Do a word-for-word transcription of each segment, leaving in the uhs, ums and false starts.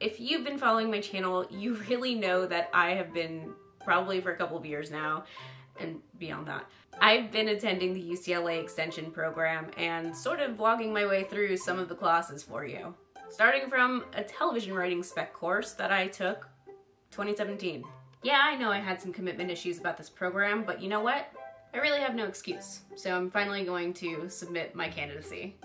If you've been following my channel, you really know that I have been, probably for a couple of years now, and beyond that, I've been attending the U C L A Extension program and sort of vlogging my way through some of the classes for you. Starting from a television writing spec course that I took twenty seventeen. Yeah, I know I had some commitment issues about this program, but you know what? I really have no excuse, so I'm finally going to submit my candidacy.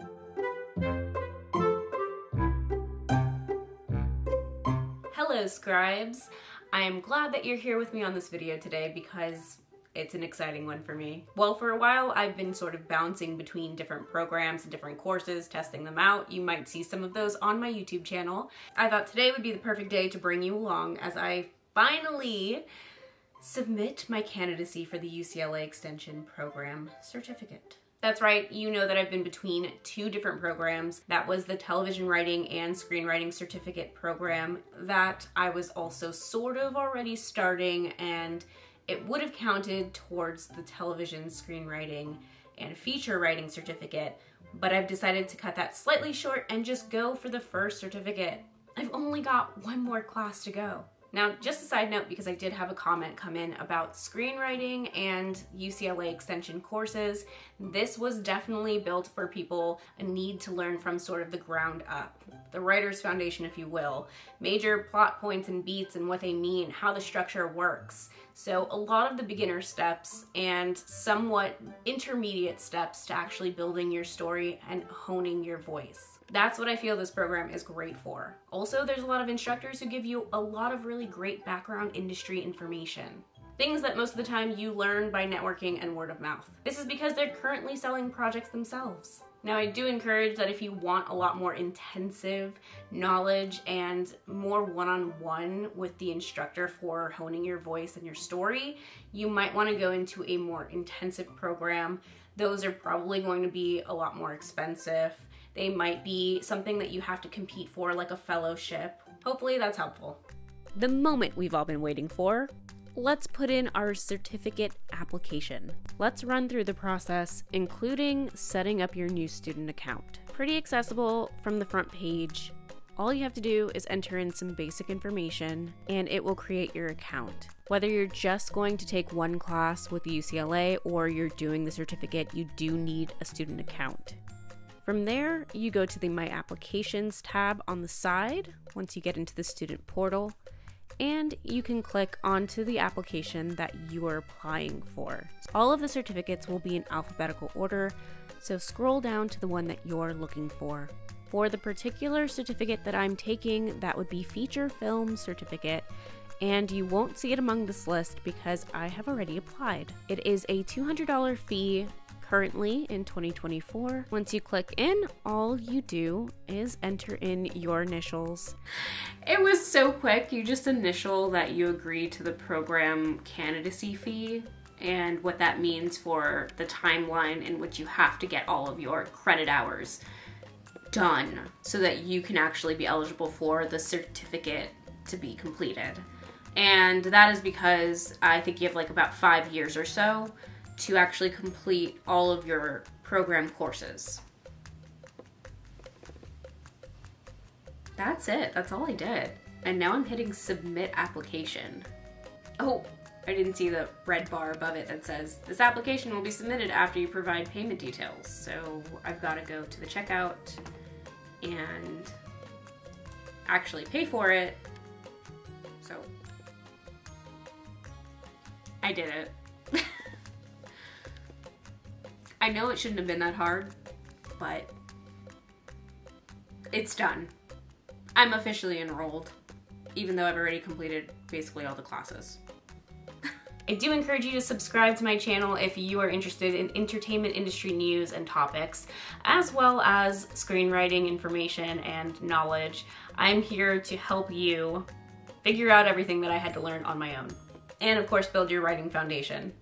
Hello, scribes! I am glad that you're here with me on this video today because it's an exciting one for me. Well, for a while I've been sort of bouncing between different programs and different courses, testing them out. You might see some of those on my YouTube channel. I thought today would be the perfect day to bring you along as I finally submit my candidacy for the U C L A Extension Program Certificate. That's right, you know that I've been between two different programs. That was the television writing and screenwriting certificate program that I was also sort of already starting, and it would have counted towards the television screenwriting and feature writing certificate, but I've decided to cut that slightly short and just go for the first certificate. I've only got one more class to go. Now, just a side note, because I did have a comment come in about screenwriting and U C L A Extension courses, this was definitely built for people a need to learn from sort of the ground up, the writer's foundation, if you will, major plot points and beats and what they mean, how the structure works. So a lot of the beginner steps and somewhat intermediate steps to actually building your story and honing your voice. That's what I feel this program is great for. Also, there's a lot of instructors who give you a lot of really great background industry information. Things that most of the time you learn by networking and word of mouth. This is because they're currently selling projects themselves. Now, I do encourage that if you want a lot more intensive knowledge and more one-on-one with the instructor for honing your voice and your story, you might want to go into a more intensive program. Those are probably going to be a lot more expensive. They might be something that you have to compete for, like a fellowship. Hopefully that's helpful. The moment we've all been waiting for. Let's put in our certificate application. Let's run through the process, including setting up your new student account. Pretty accessible from the front page. All you have to do is enter in some basic information and it will create your account. Whether you're just going to take one class with U C L A or you're doing the certificate, you do need a student account. From there, you go to the My Applications tab on the side once you get into the student portal, and you can click onto the application that you are applying for. All of the certificates will be in alphabetical order, so scroll down to the one that you're looking for. For the particular certificate that I'm taking, that would be Feature Film Certificate, and you won't see it among this list because I have already applied. It is a two hundred dollar fee currently in twenty twenty-four. Once you click in, all you do is enter in your initials. It was so quick. You just initial that you agree to the program candidacy fee and what that means for the timeline in which you have to get all of your credit hours done so that you can actually be eligible for the certificate to be completed. And that is because I think you have like about five years or so to actually complete all of your program courses. That's it, that's all I did. And now I'm hitting submit application. Oh, I didn't see the red bar above it that says, this application will be submitted after you provide payment details. So I've gotta go to the checkout and actually pay for it. So I did it. I know it shouldn't have been that hard, but it's done. I'm officially enrolled, even though I've already completed basically all the classes. I do encourage you to subscribe to my channel if you are interested in entertainment industry news and topics, as well as screenwriting information and knowledge. I'm here to help you figure out everything that I had to learn on my own. And of course, build your writing foundation.